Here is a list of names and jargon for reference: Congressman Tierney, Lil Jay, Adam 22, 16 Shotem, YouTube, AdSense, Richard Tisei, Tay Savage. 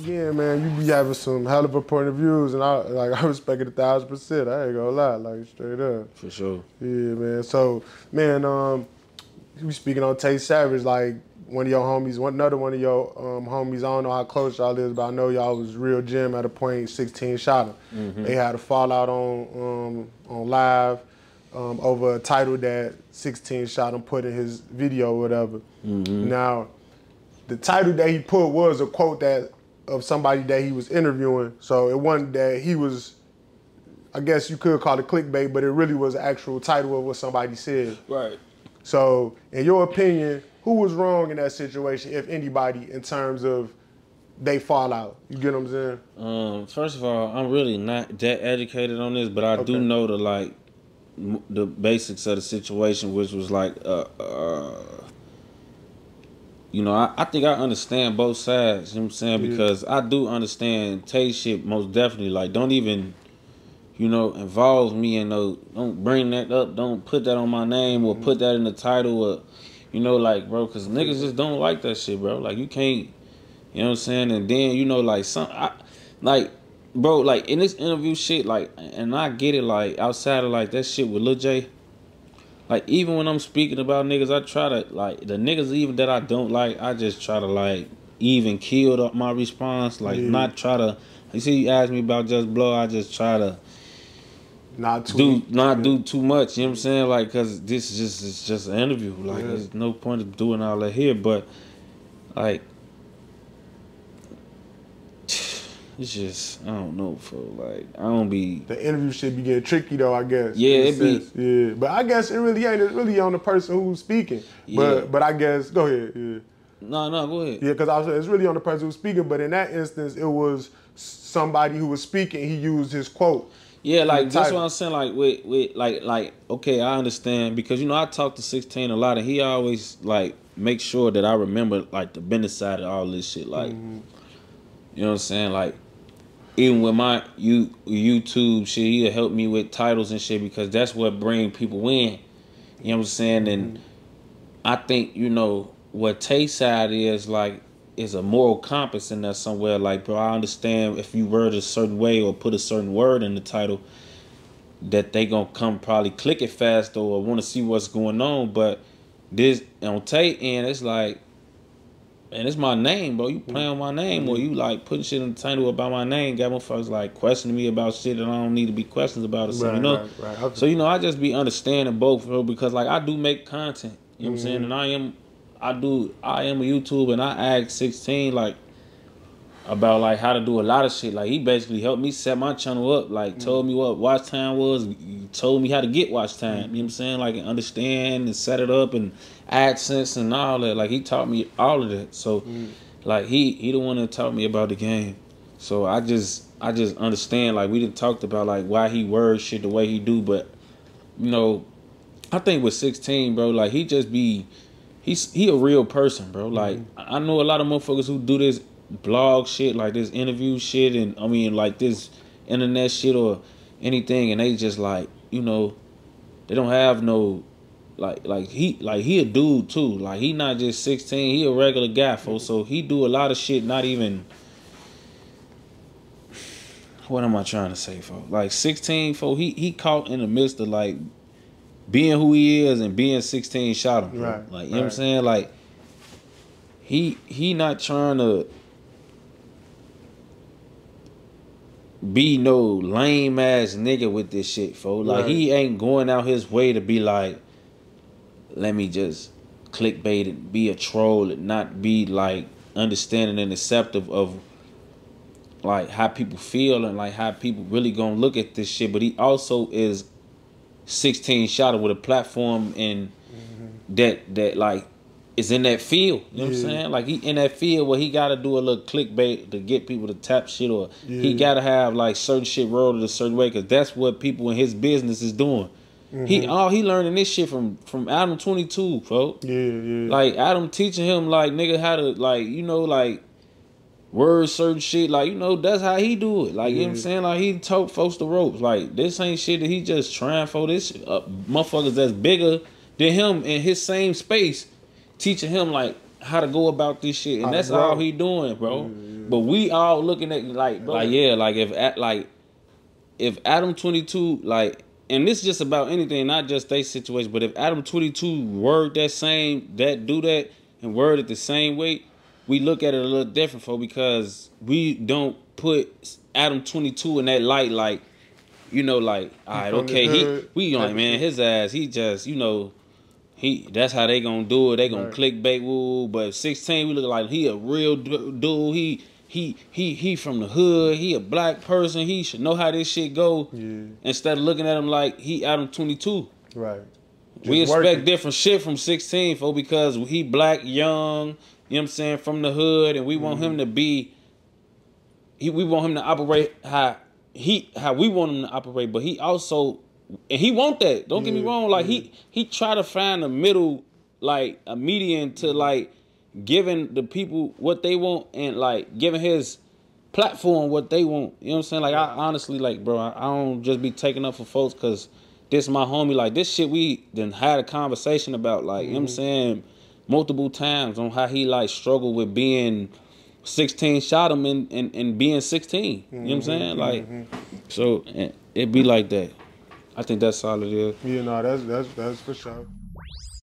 again, man, you be having some hell of a point of views, and I respect it 1,000%. I ain't gonna lie, like straight up. For sure. Yeah, man. So, man, we speaking on Tay Savage, like one of your homies, another one of your homies. I don't know how close y'all is, but I know y'all was real gym at a point. 16 Shotem. Mm-hmm. They had a fallout on live. Over a title that 16 Shotem put in his video or whatever. Mm-hmm. Now, the title that he put was a quote that of somebody that he was interviewing. So it wasn't that he was, I guess you could call it clickbait, but it really was an actual title of what somebody said. Right. So in your opinion, who was wrong in that situation, if anybody, in terms of they fall out? You get what I'm saying? First of all, I'm really not that educated on this, but I do know the the basics of the situation, which was like, you know, I think I understand both sides, you know what I'm saying? Yeah. Because I do understand Tay shit most definitely. Like, don't even, you know, involve me in no, don't bring that up, don't put that on my name or put that in the title or, you know, like, bro, because niggas just don't like that shit, bro. Like, you can't, you know what I'm saying? And then, you know, like, bro, like, in this interview shit, like, and I get it, like, outside of, like, that shit with Lil Jay, like, even when I'm speaking about niggas, I try to, like, the niggas even that I don't like, I just try to, like, even kill my response, like, not try to, you see, you asked me about Just Blow, I just try to not do too much, you know what I'm saying, like, because this is just, it's just an interview, like, there's no point of doing all that here, but, like, it's just, I don't know, fool. Like, I don't be... The interview shit be getting tricky, though, I guess. Yeah, it sense. Be... Yeah, but I guess it really ain't. It's really on the person who's speaking. Yeah. But I guess... Go ahead. Yeah. No, go ahead. Yeah, because I was saying, it's really on the person who's speaking, but in that instance, it was somebody who was speaking. He used his quote. Yeah, like, that's what I'm saying. Like, okay, I understand. Because, you know, I talk to 16 a lot, and he always, like, make sure that I remember, like, the business side of all this shit. Like, you know what I'm saying? Like, even with my YouTube shit, he'll help me with titles and shit because that's what bring people in. You know what I'm saying? And I think, you know, what Tay side is, like, is a moral compass in there somewhere. Like, bro, I understand if you word a certain way or put a certain word in the title that they gonna come probably click it faster or want to see what's going on. But this, on Tay end, it's like, and it's my name, bro. You playing on my name or you, like, putting shit in the title about my name. Got motherfuckers, like, questioning me about shit that I don't need to be questioned about or something, right, you know? Right, right. So, you know, I just be understanding both, bro, because, like, I do make content, you know what I'm saying? And I am a YouTuber, and I asked 16, like, about, like, how to do a lot of shit. Like, he basically helped me set my channel up, like, told me what watch time was, told me how to get watch time, you know what I'm saying? Like, and understand and set it up and AdSense and all that. Like, he taught me all of that. So, like, he the one that taught me about the game. So, I just understand, like, we done talked about, like, why he words shit the way he do. But, you know, I think with 16, bro, like, he just be, he a real person, bro. Like, I know a lot of motherfuckers who do this blog shit, like this interview shit, and I mean like this internet shit or anything, and they just like, you know, they don't have no like he a dude too. Like, he not just 16, he a regular guy, fool. So he do a lot of shit not even, what am I trying to say, fool? Like 16, fool, he caught in the midst of like being who he is and being 16 Shotem, bro. Right. Like, you know what I'm saying? Like, he not trying to be no lame ass nigga with this shit, fool. Like, he ain't going out his way to be like, let me just clickbait and be a troll and not be like understanding and receptive of like how people feel and like how people really gonna look at this shit. But he also is 16 Shotem with a platform and that like is in that field, you know what I'm saying? Like, he in that field where he gotta do a little clickbait to get people to tap shit, or he gotta have like certain shit rolled in a certain way, because that's what people in his business is doing. He learning this shit from Adam 22, bro. Yeah. Like, Adam teaching him, like, nigga, how to, like, you know, like, word certain shit, like, you know, that's how he do it. Like, you know what I'm saying? Like, he taught folks the ropes. Like, this ain't shit that he just trying for. This motherfuckers that's bigger than him in his same space, teaching him like how to go about this shit, and that's all he doing, bro. Mm-hmm. But we all looking at like, bro, like if Adam 22 like. And this is just about anything, not just their situation. But if Adam 22 word that do that and word it the same way, we look at it a little different, for because we don't put Adam 22 in that light, like, you know, like, all right, okay, man, his ass, he just, you know, he that's how they gonna do it. They gonna clickbait, woo. But 16, we look like he a real dude. He from the hood. He a black person. He should know how this shit go. Yeah. Instead of looking at him like he Adam 22. Right. Just we expect different shit from 16, for because he black, young, you know what I'm saying, from the hood, and we want him to be. We want him to operate how we want him to operate, but he also, and he want that. Don't get me wrong. Like he try to find a middle, like a median to like. Giving the people what they want and like giving his platform what they want. You know what I'm saying? Like I honestly, like, bro, I don't just be taking up for folks because this my homie. Like this shit we done had a conversation about, like, you know what I'm saying, multiple times on how he like struggled with being 16 Shotem and being 16. You know what I'm saying? Like so it be like that. I think that's all it is. Yeah, no, that's for sure.